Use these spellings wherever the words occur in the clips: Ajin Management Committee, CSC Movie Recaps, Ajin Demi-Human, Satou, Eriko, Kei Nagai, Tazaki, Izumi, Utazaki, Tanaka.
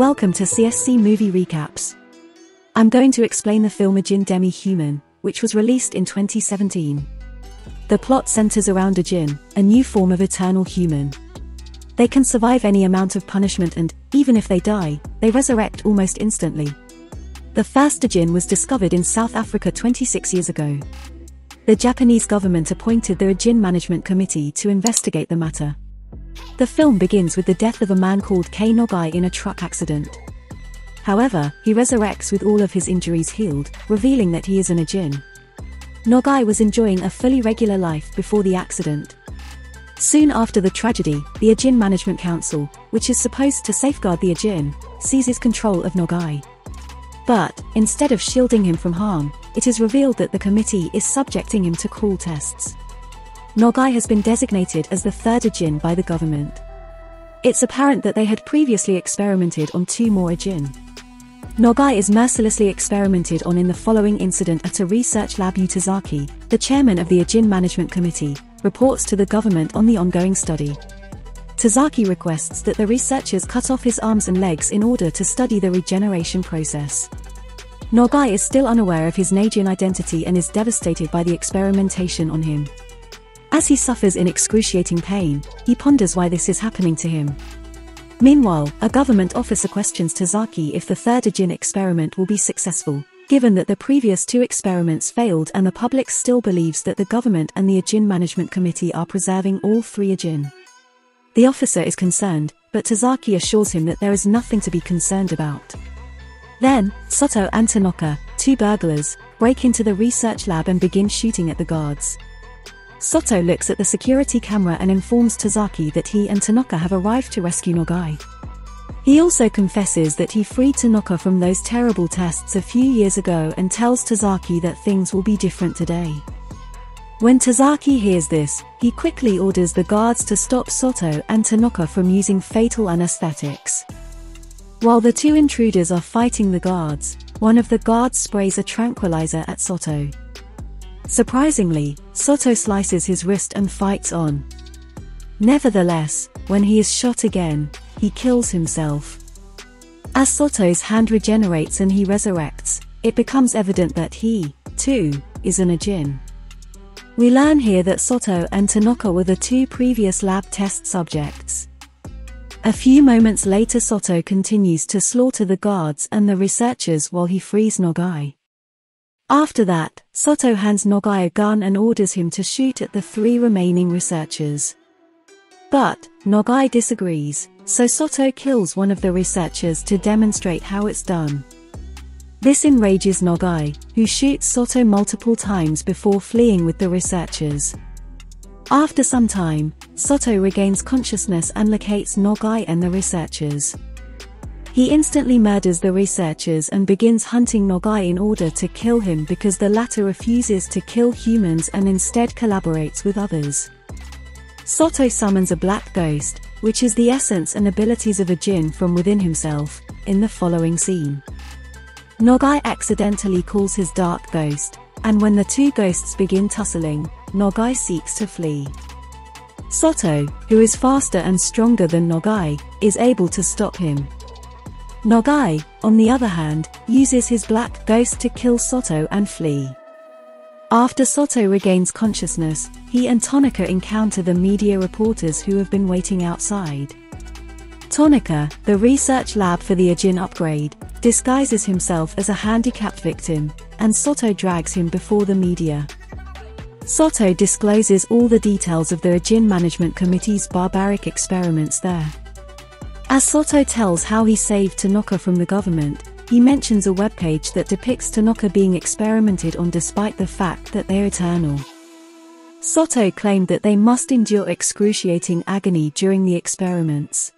Welcome to CSC Movie Recaps. I'm going to explain the film Ajin Demi-Human, which was released in 2017. The plot centers around Ajin, a new form of eternal human. They can survive any amount of punishment and, even if they die, they resurrect almost instantly. The first Ajin was discovered in South Africa 26 years ago. The Japanese government appointed the Ajin Management Committee to investigate the matter. The film begins with the death of a man called Kei Nagai in a truck accident. However, he resurrects with all of his injuries healed, revealing that he is an Ajin. Nagai was enjoying a fully regular life before the accident. Soon after the tragedy, the Ajin Management Council, which is supposed to safeguard the Ajin, seizes control of Nagai. But, instead of shielding him from harm, it is revealed that the committee is subjecting him to cruel tests. Nagai has been designated as the third Ajin by the government. It's apparent that they had previously experimented on two more Ajin. Nagai is mercilessly experimented on in the following incident at a research lab. Utazaki, the chairman of the Ajin Management Committee, reports to the government on the ongoing study. Tazaki requests that the researchers cut off his arms and legs in order to study the regeneration process. Nagai is still unaware of his Najin identity and is devastated by the experimentation on him. As he suffers in excruciating pain, he ponders why this is happening to him. Meanwhile, a government officer questions Tazaki if the third Ajin experiment will be successful, given that the previous two experiments failed and the public still believes that the government and the Ajin Management Committee are preserving all three Ajin. The officer is concerned, but Tazaki assures him that there is nothing to be concerned about. Then, Satou and Tanaka, two burglars, break into the research lab and begin shooting at the guards. Satou looks at the security camera and informs Tazaki that he and Tanaka have arrived to rescue Nagai. He also confesses that he freed Tanaka from those terrible tests a few years ago and tells Tazaki that things will be different today. When Tazaki hears this, he quickly orders the guards to stop Satou and Tanaka from using fatal anesthetics. While the two intruders are fighting the guards, one of the guards sprays a tranquilizer at Satou. Surprisingly, Satou slices his wrist and fights on. Nevertheless, when he is shot again, he kills himself. As Satou's hand regenerates and he resurrects, it becomes evident that he, too, is an Ajin. We learn here that Satou and Tanaka were the two previous lab test subjects. A few moments later, Satou continues to slaughter the guards and the researchers while he frees Nagai. After that, Satou hands Nagai a gun and orders him to shoot at the three remaining researchers. But, Nagai disagrees, so Satou kills one of the researchers to demonstrate how it's done. This enrages Nagai, who shoots Satou multiple times before fleeing with the researchers. After some time, Satou regains consciousness and locates Nagai and the researchers. He instantly murders the researchers and begins hunting Nagai in order to kill him because the latter refuses to kill humans and instead collaborates with others. Satou summons a black ghost, which is the essence and abilities of a Jin from within himself, in the following scene. Nagai accidentally calls his dark ghost, and when the two ghosts begin tussling, Nagai seeks to flee. Satou, who is faster and stronger than Nagai, is able to stop him. Nagai, on the other hand, uses his black ghost to kill Satou and flee. After Satou regains consciousness, he and Tanaka encounter the media reporters who have been waiting outside. Tanaka, the research lab for the Ajin upgrade, disguises himself as a handicapped victim, and Satou drags him before the media. Satou discloses all the details of the Ajin Management Committee's barbaric experiments there. As Satou tells how he saved Tanaka from the government, he mentions a webpage that depicts Tanaka being experimented on despite the fact that they are eternal. Satou claimed that they must endure excruciating agony during the experiments.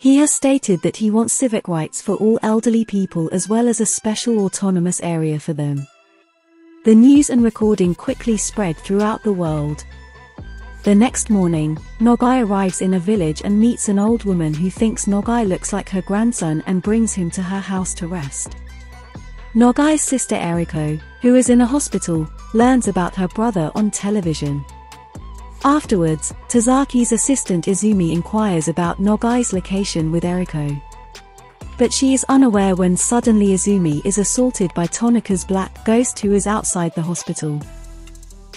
He has stated that he wants civic rights for all elderly people as well as a special autonomous area for them. The news and recording quickly spread throughout the world. The next morning, Nagai arrives in a village and meets an old woman who thinks Nagai looks like her grandson and brings him to her house to rest. Nagai's sister Eriko, who is in a hospital, learns about her brother on television. Afterwards, Tazaki's assistant Izumi inquires about Nagai's location with Eriko. but she is unaware when suddenly Izumi is assaulted by Tanaka's black ghost who is outside the hospital.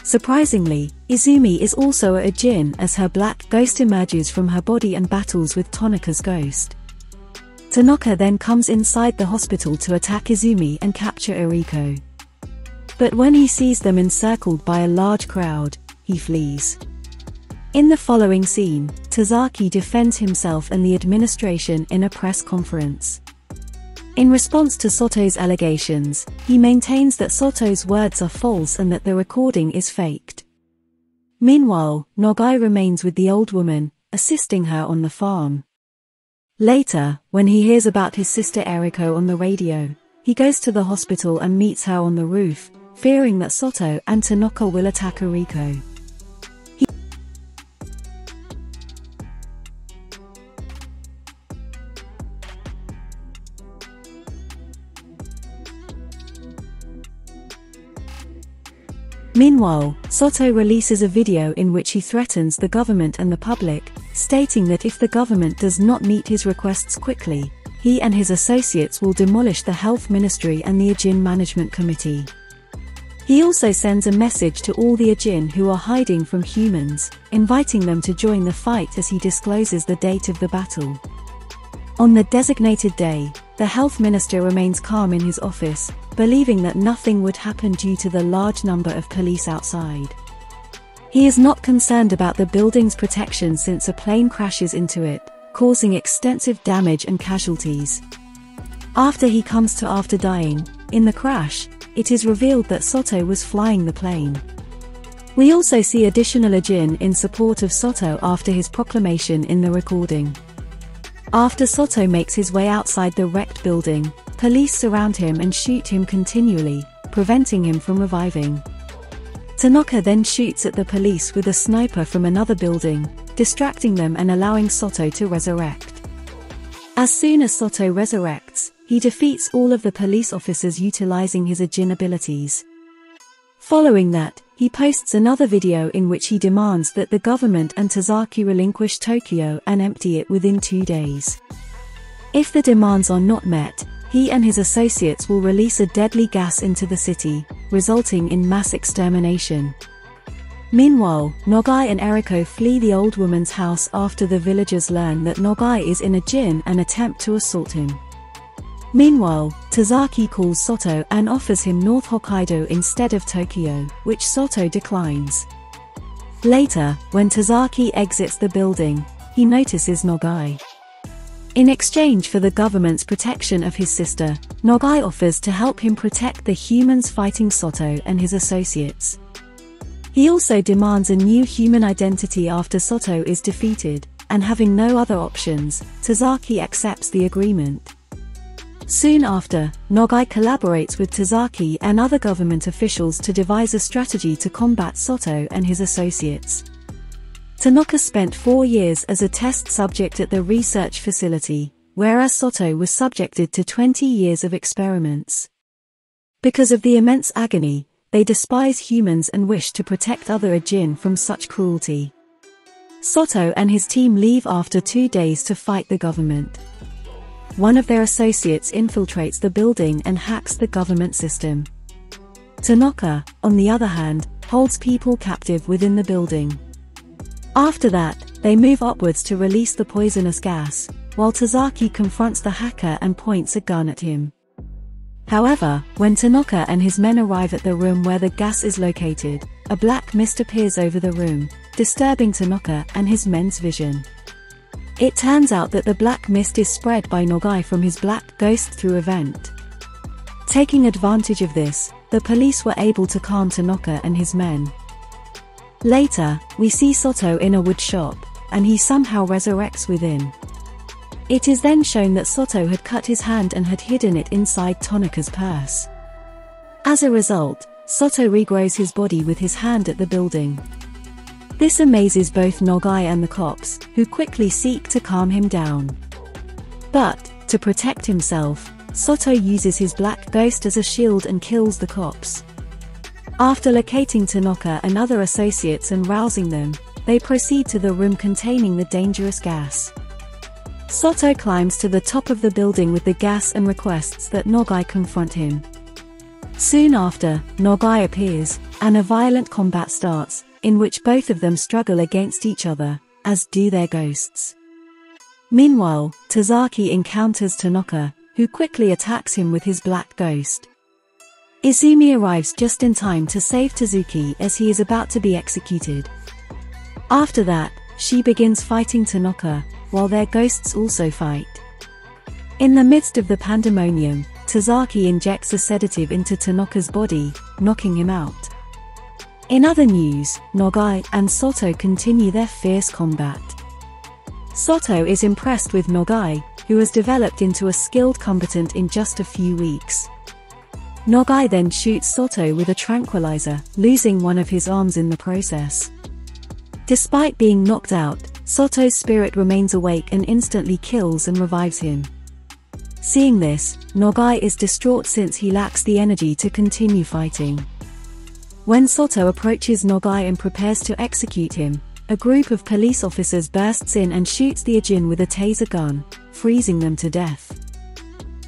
Surprisingly, Izumi is also a Ajin as her black ghost emerges from her body and battles with Tanaka's ghost. Tanaka then comes inside the hospital to attack Izumi and capture Eriko. But when he sees them encircled by a large crowd, he flees. In the following scene, Tazaki defends himself and the administration in a press conference. In response to Satou's allegations, he maintains that Satou's words are false and that the recording is faked. Meanwhile, Nagai remains with the old woman, assisting her on the farm. Later, when he hears about his sister Eriko on the radio, he goes to the hospital and meets her on the roof, fearing that Satou and Tanaka will attack Eriko. Meanwhile, Satou releases a video in which he threatens the government and the public, stating that if the government does not meet his requests quickly, he and his associates will demolish the Health Ministry and the Ajin Management Committee. He also sends a message to all the Ajin who are hiding from humans, inviting them to join the fight as he discloses the date of the battle. On the designated day, the health minister remains calm in his office, believing that nothing would happen due to the large number of police outside. He is not concerned about the building's protection since a plane crashes into it, causing extensive damage and casualties. After he comes to after dying, in the crash, it is revealed that Satou was flying the plane. We also see additional Ajin in support of Satou after his proclamation in the recording. After Satou makes his way outside the wrecked building, police surround him and shoot him continually, preventing him from reviving. Tanaka then shoots at the police with a sniper from another building, distracting them and allowing Satou to resurrect. As soon as Satou resurrects, he defeats all of the police officers utilizing his Ajin abilities. Following that, he posts another video in which he demands that the government and Tazaki relinquish Tokyo and empty it within 2 days. If the demands are not met, he and his associates will release a deadly gas into the city, resulting in mass extermination. Meanwhile, Nagai and Eriko flee the old woman's house after the villagers learn that Nagai is in Ajin and attempt to assault him. Meanwhile, Tazaki calls Satou and offers him North Hokkaido instead of Tokyo, which Satou declines. Later, when Tazaki exits the building, he notices Nagai. In exchange for the government's protection of his sister, Nagai offers to help him protect the humans fighting Satou and his associates. He also demands a new human identity after Satou is defeated, and having no other options, Tazaki accepts the agreement. Soon after, Nagai collaborates with Tazaki and other government officials to devise a strategy to combat Satou and his associates. Tanaka spent 4 years as a test subject at the research facility, whereas Satou was subjected to 20 years of experiments. Because of the immense agony, they despise humans and wish to protect other Ajin from such cruelty. Satou and his team leave after 2 days to fight the government. One of their associates infiltrates the building and hacks the government system. Tanaka, on the other hand, holds people captive within the building. After that, they move upwards to release the poisonous gas, while Tazaki confronts the hacker and points a gun at him. However, when Tanaka and his men arrive at the room where the gas is located, a black mist appears over the room, disturbing Tanaka and his men's vision. It turns out that the black mist is spread by Nagai from his black ghost through a vent. Taking advantage of this, the police were able to calm Tanaka and his men. Later, we see Satou in a woodshop, and he somehow resurrects within. It is then shown that Satou had cut his hand and had hidden it inside Tanaka's purse. As a result, Satou regrows his body with his hand at the building. This amazes both Nagai and the cops, who quickly seek to calm him down. But, to protect himself, Satou uses his black ghost as a shield and kills the cops. After locating Tanaka and other associates and rousing them, they proceed to the room containing the dangerous gas. Satou climbs to the top of the building with the gas and requests that Nagai confront him. Soon after, Nagai appears, and a violent combat starts, in which both of them struggle against each other, as do their ghosts. Meanwhile, Tazaki encounters Tanaka, who quickly attacks him with his black ghost. Izumi arrives just in time to save Tazaki as he is about to be executed. After that, she begins fighting Tanaka, while their ghosts also fight. In the midst of the pandemonium, Tazaki injects a sedative into Tanaka's body, knocking him out. In other news, Nagai and Satou continue their fierce combat. Satou is impressed with Nagai, who has developed into a skilled combatant in just a few weeks. Nagai then shoots Satou with a tranquilizer, losing one of his arms in the process. Despite being knocked out, Satou's spirit remains awake and instantly kills and revives him. Seeing this, Nagai is distraught since he lacks the energy to continue fighting. When Satou approaches Nagai and prepares to execute him, a group of police officers bursts in and shoots the Ajin with a taser gun, freezing them to death.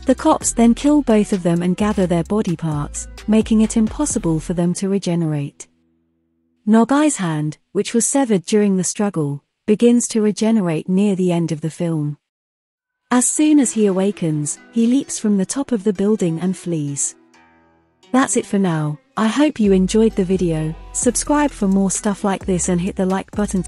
The cops then kill both of them and gather their body parts, making it impossible for them to regenerate. Nagai's hand, which was severed during the struggle, begins to regenerate near the end of the film. As soon as he awakens, he leaps from the top of the building and flees. That's it for now. I hope you enjoyed the video. Subscribe for more stuff like this and hit the like button.